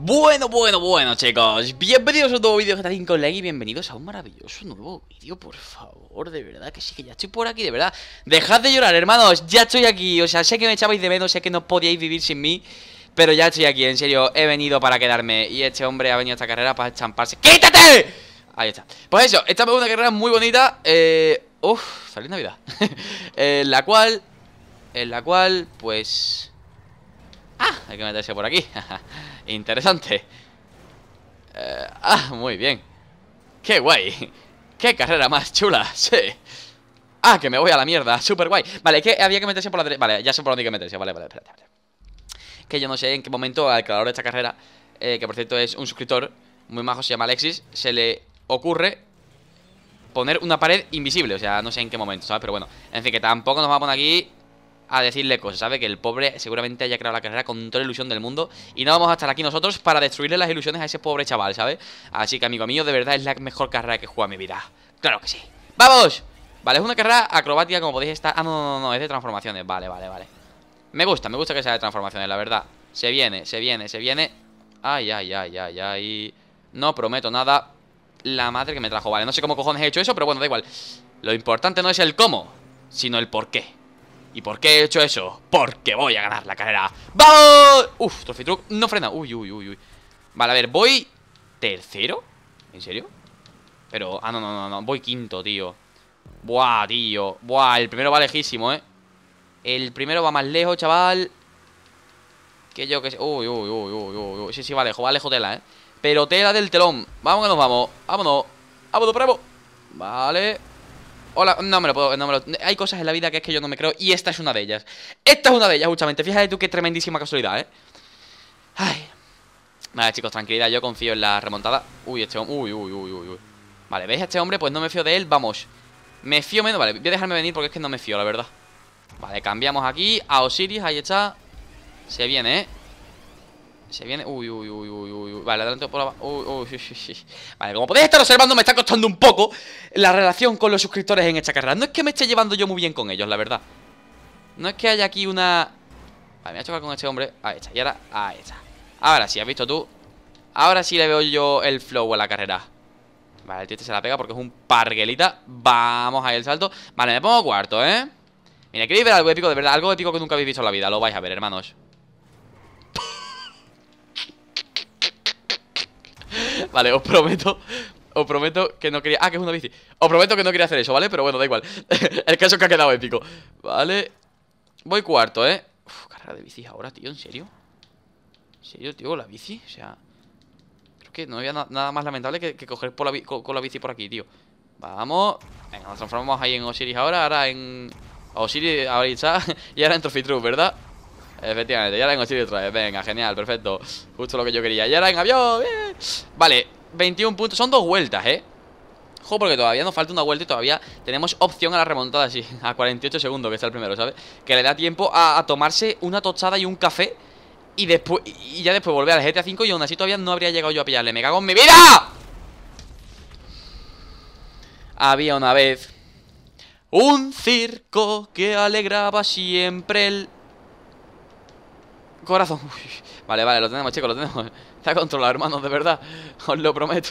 Bueno, chicos, bienvenidos a un nuevo vídeo de GTA 5 Online y bienvenidos a un maravilloso nuevo vídeo, por favor, de verdad que sí, que ya estoy por aquí, de verdad. Dejad de llorar, hermanos, ya estoy aquí, o sea, sé que me echabais de menos, sé que no podíais vivir sin mí, pero ya estoy aquí, en serio, he venido para quedarme y este hombre ha venido a esta carrera para estamparse. ¡Quítate! Ahí está. Pues eso, esta es una carrera muy bonita, feliz Navidad. en la cual, pues... ¡Ah! Hay que meterse por aquí. Interesante. Muy bien. ¡Qué guay! ¡Qué carrera más chula! Sí. ¡Ah, que me voy a la mierda! ¡Súper guay! Vale, que había que meterse por la derecha. Vale, ya sé por dónde hay que meterse. Vale, espérate. Que yo no sé en qué momento al creador de esta carrera, que por cierto es un suscriptor muy majo, se llama Alexis, se le ocurre poner una pared invisible. O sea, no sé en qué momento, ¿sabes? Pero bueno, en fin, que tampoco nos vamos a poner aquí a decirle cosas, ¿sabes? Que el pobre seguramente haya creado la carrera con toda la ilusión del mundo y no vamos a estar aquí nosotros para destruirle las ilusiones a ese pobre chaval, ¿sabes? Así que, amigo mío, de verdad es la mejor carrera que he jugado en mi vida. ¡Claro que sí! ¡Vamos! Vale, es una carrera acrobática, como podéis estar... Ah, no, es de transformaciones. Vale. Me gusta que sea de transformaciones, la verdad. Se viene. Ay. No prometo nada. La madre que me trajo. Vale, no sé cómo cojones he hecho eso, pero bueno, da igual. Lo importante no es el cómo, sino el por qué. ¿Y por qué he hecho eso? Porque voy a ganar la carrera. ¡Vamos! Uf, Trophy Truck no frena. Uy. Vale, a ver, voy tercero. ¿En serio? Pero... Ah, no. Voy quinto, tío. Buah, el primero va lejísimo, ¿eh? El primero va más lejos, chaval. Que yo que sé. Uy. Sí, va lejos tela, ¿eh? Pero tela del telón. Vamos que nos vamos. Vámonos, pruebo. Vale. Hola, no me lo puedo. Hay cosas en la vida que es que yo no me creo y esta es una de ellas. Esta es una de ellas, justamente. Fíjate tú qué tremendísima casualidad, ¿eh? Ay. Vale, chicos, tranquilidad, yo confío en la remontada. Uy, este hombre, uy. Vale, ¿veis a este hombre? Pues no me fío de él, vamos. Me fío menos, vale, voy a dejarme venir porque es que no me fío, la verdad. Vale, cambiamos aquí a Osiris, ahí está. Se viene, ¿eh? Se viene, uy. Vale, adelante por abajo. Uy. Vale, como podéis estar observando, me está costando un poco la relación con los suscriptores en esta carrera. No es que me esté llevando yo muy bien con ellos, la verdad. No es que haya aquí una... Vale, me voy a chocar con este hombre. Ahí está, y ahora... Ahí está. Ahora sí, ¿has visto tú? Ahora sí le veo yo el flow a la carrera. Vale, el tío este se la pega porque es un parguelita. Vamos ahí el salto. Vale, me pongo cuarto, ¿eh? Mira, queréis ver algo épico, de verdad. Algo épico que nunca habéis visto en la vida. Lo vais a ver, hermanos. Vale, os prometo que no quería... Ah, que es una bici. Os prometo que no quería hacer eso, ¿vale? Pero bueno, da igual. El caso es que ha quedado épico. Vale. Voy cuarto, ¿eh? Uf, carrera de bicis ahora, tío, ¿en serio? ¿En serio, tío? ¿La bici? O sea... Creo que no había nada más lamentable que coger por la con la bici por aquí, tío. Vamos. Venga, nos transformamos ahí en Osiris ahora. Ahora en... Osiris ahorita. Y ahora en Trophy Truck, ¿verdad? Efectivamente, ya la tengo sido otra vez. Venga, genial, perfecto. Justo lo que yo quería. Y ahora en avión. Bien. Vale, 21 puntos. Son 2 vueltas, ¿eh? Ojo, porque todavía nos falta una vuelta y todavía tenemos opción a la remontada, sí. A 48 segundos, que está el primero, ¿sabes? Que le da tiempo a tomarse una tostada y un café. Y después ya después volver al GTA 5 y aún así todavía no habría llegado yo a pillarle. ¡Me cago en mi vida! Había una vez un circo que alegraba siempre el... corazón. Uy. Vale, lo tenemos, chicos, lo tenemos. Está controlado, hermanos, de verdad. Os lo prometo.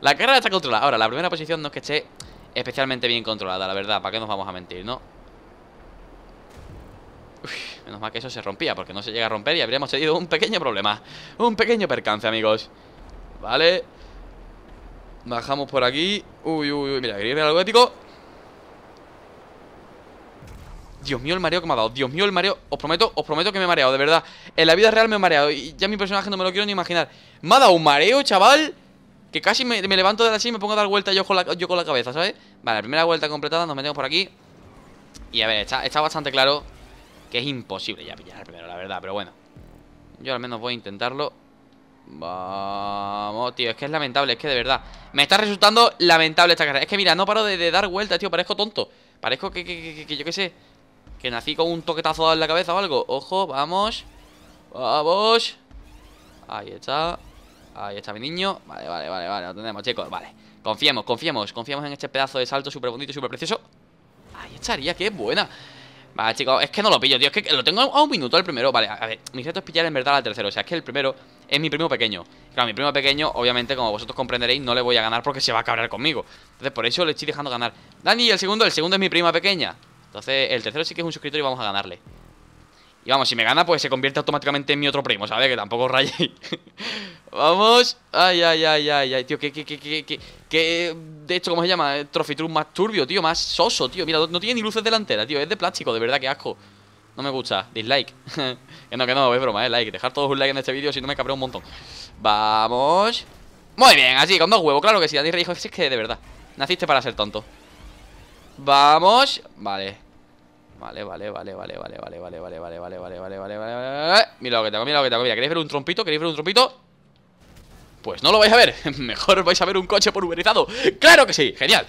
La carrera está controlada. Ahora, la primera posición no es que esté especialmente bien controlada, la verdad. ¿Para qué nos vamos a mentir, no? Uy, menos mal que eso se rompía, porque no se llega a romper y habríamos tenido un pequeño problema. Un pequeño percance, amigos. Vale. Bajamos por aquí. Uy. Mira, quería ir algo épico. Dios mío el mareo que me ha dado, Dios mío el mareo. Os prometo que me he mareado, de verdad. En la vida real me he mareado y ya mi personaje no me lo quiero ni imaginar. Me ha dado un mareo, chaval, que casi me levanto de la silla y me pongo a dar vuelta yo con la cabeza, ¿sabes? Vale, la primera vuelta completada, nos metemos por aquí. Y a ver, está bastante claro que es imposible ya pillar el primero, la verdad, pero bueno, yo al menos voy a intentarlo. Vamos, tío, es que es lamentable, es que de verdad me está resultando lamentable esta carrera. Es que mira, no paro de dar vueltas, tío, parezco tonto. Parezco que yo qué sé, que nací con un toquetazo en la cabeza o algo. Ojo, vamos. Ahí está mi niño. Vale, lo tenemos, chicos, vale. Confiemos en este pedazo de salto súper bonito y súper precioso. Ahí estaría, qué buena. Vale, chicos, es que no lo pillo, tío. Es que lo tengo a un minuto el primero. Vale, a ver, mi reto es pillar en verdad al tercero. O sea, es que el primero es mi primo pequeño. Claro, mi primo pequeño, obviamente, como vosotros comprenderéis, no le voy a ganar porque se va a cabrear conmigo. Entonces, por eso le estoy dejando ganar. Dani, el segundo es mi prima pequeña. Entonces, el tercero sí que es un suscriptor y vamos a ganarle. Y vamos, si me gana, pues se convierte automáticamente en mi otro primo, ¿sabes? Que tampoco rayéis. Vamos. Ay, ay, ay, ay, ay, tío, que de hecho, ¿cómo se llama? Trophy Truck más turbio, tío, más soso, tío. Mira, no tiene ni luces delanteras, tío. Es de plástico, de verdad, que asco. No me gusta. Dislike. Que no, es broma, like. Dejar todos un like en este vídeo, si no me cabreo un montón. Vamos. Muy bien, así, con dos huevos, claro que sí. Dani Rep, es que de verdad, naciste para ser tonto. Vamos. Vale. Vale. Mira lo que tengo. ¿Queréis ver un trompito? Pues no lo vais a ver. Mejor vais a ver un coche pulverizado. ¡Claro que sí! ¡Genial!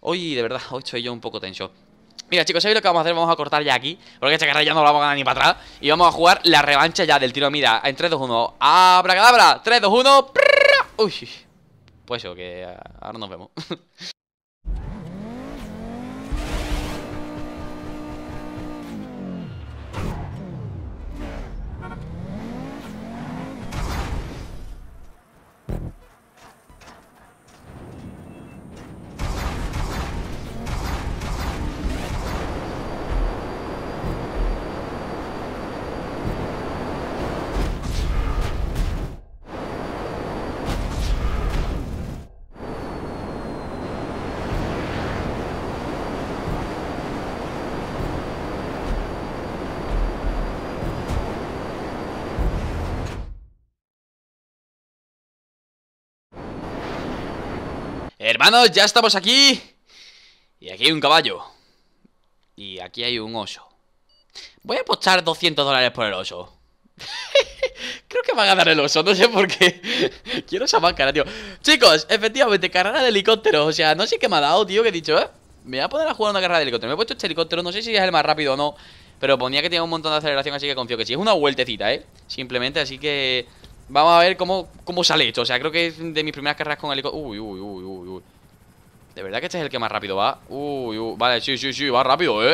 Hoy, de verdad, hoy estoy yo un poco tenso. Mira, chicos, ¿sabéis lo que vamos a hacer? Vamos a cortar ya aquí, porque esta carrera ya no la vamos a ganar ni para atrás. Y vamos a jugar la revancha ya del tiro. Mira, en 3, 2, 1. ¡Abracadabra! 3, 2, 1. Uy. Pues eso, que ahora nos vemos. Hermanos, ya estamos aquí. Y aquí hay un caballo. Y aquí hay un oso. Voy a apostar $200 por el oso. Creo que va a ganar el oso, no sé por qué. Quiero esa máscara, tío. Chicos, efectivamente, carrera de helicópteros. O sea, no sé qué me ha dado, tío, que he dicho, me voy a poner a jugar una carrera de helicópteros. Me he puesto este helicóptero, no sé si es el más rápido o no, pero ponía que tenía un montón de aceleración, así que confío que sí. Es una vueltecita, simplemente, así que... vamos a ver cómo sale esto. O sea, creo que es de mis primeras carreras con helicóptero. Uy. De verdad que este es el que más rápido va. Vale, sí, va rápido, A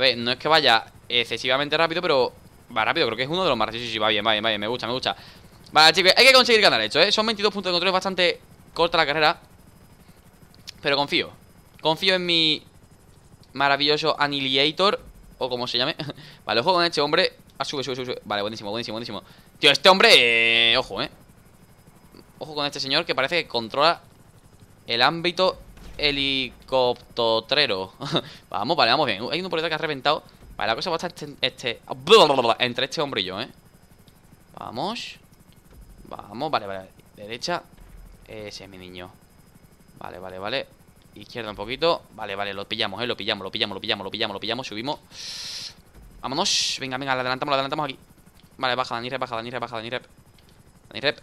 ver, no es que vaya excesivamente rápido, pero va rápido. Creo que es uno de los más rápidos. Sí, va bien. Me gusta. Vale, chicos, hay que conseguir ganar esto, Son 22 puntos de control. Es bastante corta la carrera, pero confío. Confío en mi maravilloso Annihilator, o como se llame. Vale, ojo con este hombre. Sube. Vale, buenísimo. Tío, este hombre, ojo, ojo con este señor que parece que controla el ámbito helicóptero. Vamos bien. Hay uno por detrás que ha reventado. Vale, la cosa va a estar entre este hombre y yo, Vamos, vale. Derecha. Ese es mi niño. Vale. Izquierda un poquito. Vale, lo pillamos. Subimos. Vámonos, venga, lo adelantamos aquí. Vale, baja, DaniRep.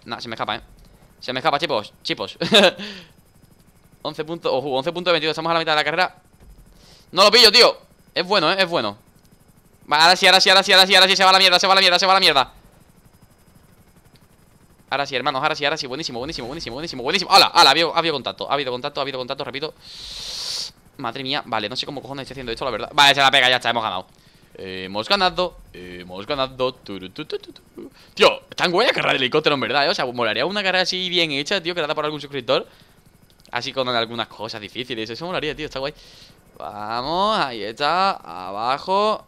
Nah, se me escapa, chicos. 11 puntos, ojo, 11.22, estamos a la mitad de la carrera. No lo pillo, tío. Es bueno, Vale, ahora sí, se va a la mierda. Ahora sí, hermanos, ahora sí, buenísimo. ¡Hala! Ha habido contacto, repito. Madre mía, vale, no sé cómo cojones estoy haciendo esto, la verdad. Vale, se la pega, ya está, hemos ganado. Tío, tan buena carrera de helicóptero, en verdad, O sea, molaría una carrera así bien hecha, tío, creada por algún suscriptor. Así con algunas cosas difíciles. Eso molaría, tío, está guay. Vamos, ahí está. Abajo.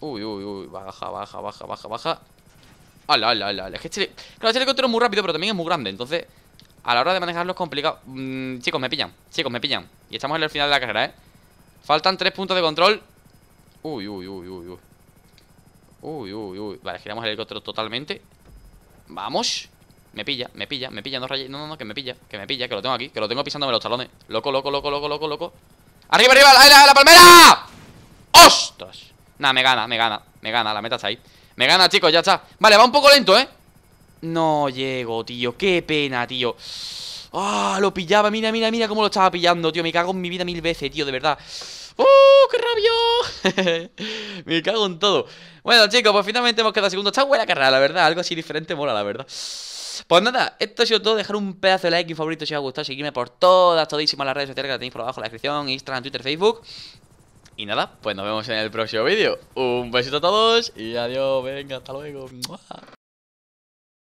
Uy, baja. Ala. Es que este helicóptero es muy rápido, pero también es muy grande. Entonces, a la hora de manejarlo es complicado. Chicos, me pillan. Y estamos en el final de la carrera, Faltan 3 puntos de control. Uy. Vale, giramos el helicóptero totalmente. Vamos. Me pilla, no rayéis. No, que me pilla, que lo tengo aquí, que lo tengo pisándome los talones. Loco. ¡Arriba! ¡La palmera! ¡Ostras! Nah, me gana, la meta está ahí. Me gana, chicos, ya está. Vale, va un poco lento, No llego, tío, qué pena, tío. Lo pillaba, mira cómo lo estaba pillando, tío. Me cago en mi vida 1000 veces, tío, de verdad. ¡Qué rabio! Me cago en todo. Bueno, chicos, pues finalmente hemos quedado segundo. Está buena carrera, la verdad. Algo así diferente mola, la verdad. Pues nada, esto ha sido todo. Dejar un pedazo de like y un favorito si os ha gustado. Seguirme por todísimas las redes sociales que la tenéis por abajo en la descripción. Instagram, Twitter, Facebook. Y nada, pues nos vemos en el próximo vídeo. Un besito a todos y adiós, venga, hasta luego.